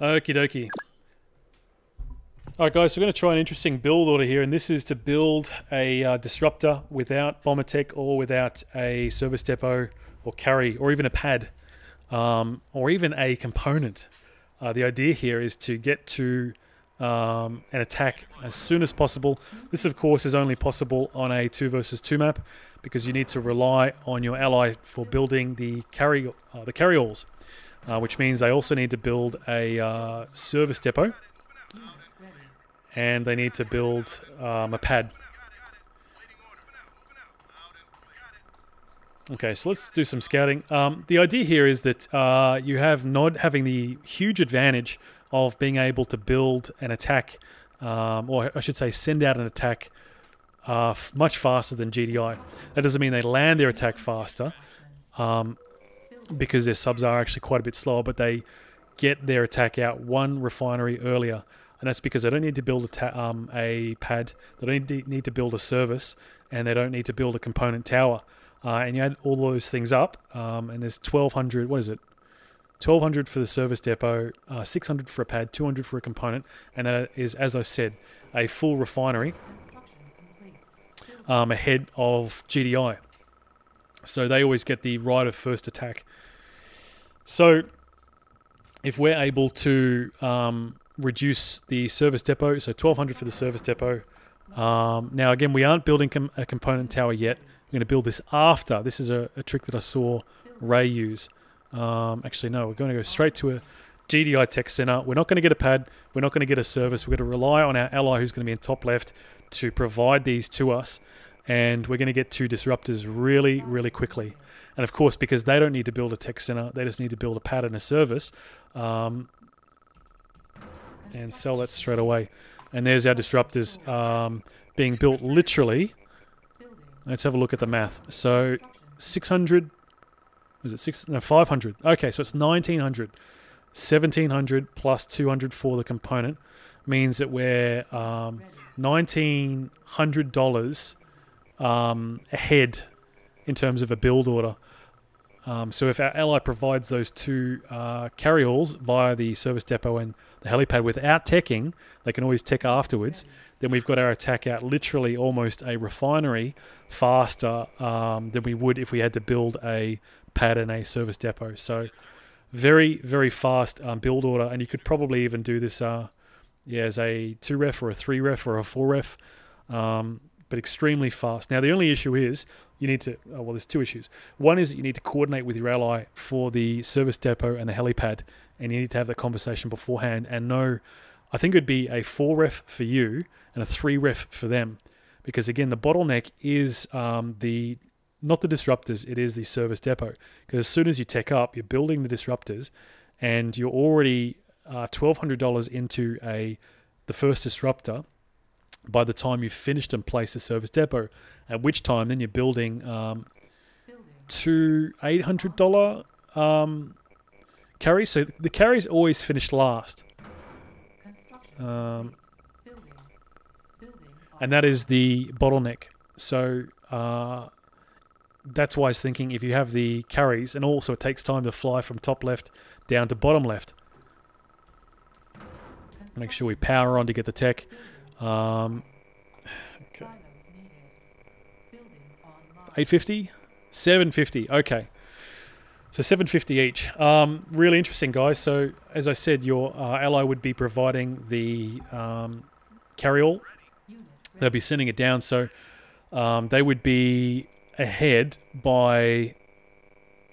Okie dokie. Alright guys, so we're going to try an interesting build order here, and this is to build a disruptor without bomber tech or without a service depot or carry or even a pad or even a component. The idea here is to get to an attack as soon as possible. This of course is only possible on a 2v2 map because you need to rely on your ally for building the carryalls, which means they also need to build a service depot and they need to build a pad. Okay, so let's do some scouting. The idea here is that you have Nod having the huge advantage of being able to build an attack, or I should say send out an attack much faster than GDI. That doesn't mean they land their attack faster, because their subs are actually quite a bit slower, but they get their attack out one refinery earlier. And that's because they don't need to build a pad, they don't need to build a service, and they don't need to build a component tower. And you add all those things up, and there's 1,200, what is it? 1,200 for the service depot, 600 for a pad, 200 for a component, and that is, as I said, a full refinery ahead of GDI. So they always get the right of first attack. So if we're able to reduce the service depot, so 1,200 for the service depot. Now again, we aren't building a component tower yet. I'm going to build this after. This is a trick that I saw Ray use. Actually, no, we're going to go straight to a GDI tech center. We're not going to get a pad. We're not going to get a service. We're going to rely on our ally who's going to be in top left to provide these to us. And we're going to get 2 disruptors really, really quickly. And of course, because they don't need to build a tech center, they just need to build a pad and a service and sell that straight away. And there's our disruptors being built literally. Let's have a look at the math. So 600... Was it 500. Okay, so it's 1,900. 1,700 plus 200 for the component means that we're $1,900 ahead in terms of a build order. So if our ally provides those 2 carryalls via the service depot and the helipad without teching, they can always tech afterwards, then we've got our attack out literally almost a refinery faster than we would if we had to build a pad and a service depot. So very, very fast build order, and you could probably even do this yeah, as a 2 ref or a 3 ref or a 4 ref, but extremely fast. Now the only issue is you need to, well, there's 2 issues. One is that you need to coordinate with your ally for the service depot and the helipad, and you need to have that conversation beforehand and know. I think it'd be a 4 ref for you and a 3 ref for them, because again, the bottleneck is not the disruptors, it is the service depot. Because as soon as you tech up, you're building the disruptors, and you're already $1,200 into the first disruptor by the time you've finished and placed the service depot, at which time then you're building two $800 carries. So the carries always finish last. And that is the bottleneck. So that's why I was thinking if you have the carries, and also it takes time to fly from top left down to bottom left. Make sure we power on to get the tech. Okay. 850? 750, okay. So 750 each. Really interesting, guys. So as I said, your ally would be providing the carryall. They'll be sending it down, so they would be ahead by...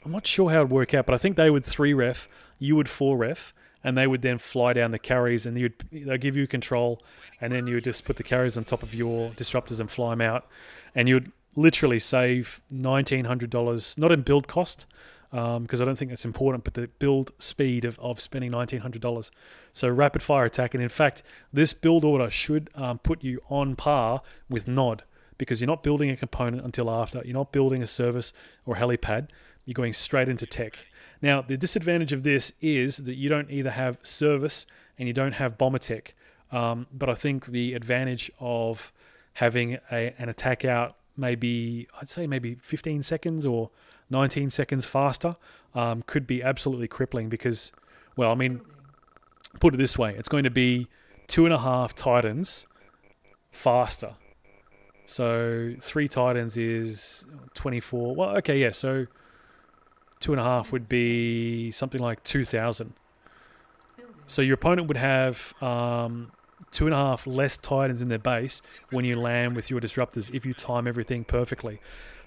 I'm not sure how it would work out, but I think they would 3 ref, you would 4 ref, and they would then fly down the carries, and they'll give you control, and then you would just put the carries on top of your disruptors and fly them out, and you would literally save $1,900, not in build cost, because I don't think that's important, but the build speed of spending $1,900. So rapid fire attack, and in fact, this build order should put you on par with Nod, because you're not building a component until after, you're not building a service or helipad, you're going straight into tech. Now, the disadvantage of this is that you don't either have service and you don't have bomber tech, but I think the advantage of having an attack out maybe, I'd say maybe 15 seconds or 19 seconds faster could be absolutely crippling because, well, I mean, Put it this way, it's going to be 2.5 titans faster. So 3 titans is 24. Well, okay, yeah, so 2.5 would be something like 2,000. So your opponent would have 2.5 less titans in their base when you land with your disruptors if you time everything perfectly.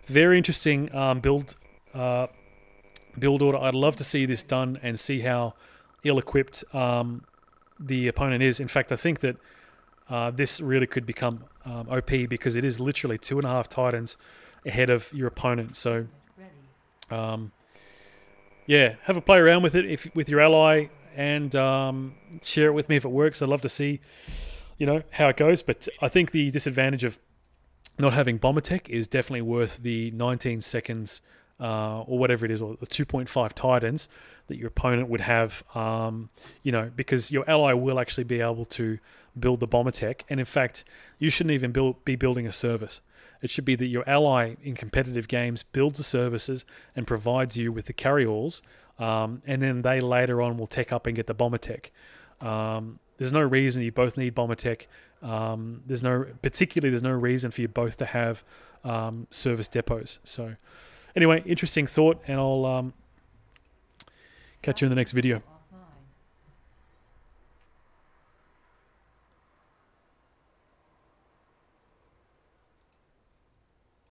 Very interesting build order. I'd love to see this done and see how ill-equipped the opponent is. In fact, I think that this really could become OP because it is literally 2.5 titans ahead of your opponent. So yeah, have a play around with it with your ally and share it with me if it works. I'd love to see, you know, how it goes. But I think the disadvantage of not having bomber tech is definitely worth the 19 seconds or whatever it is, or the 2.5 titans that your opponent would have, you know, because your ally will actually be able to build the bomber tech. And in fact, you shouldn't even be building a service. It should be that your ally in competitive games builds the services and provides you with the carryalls, and then they later on will tech up and get the bomber tech. There's no reason you both need bomber tech. There's no reason for you both to have service depots. So anyway, interesting thought, and I'll catch you in the next video.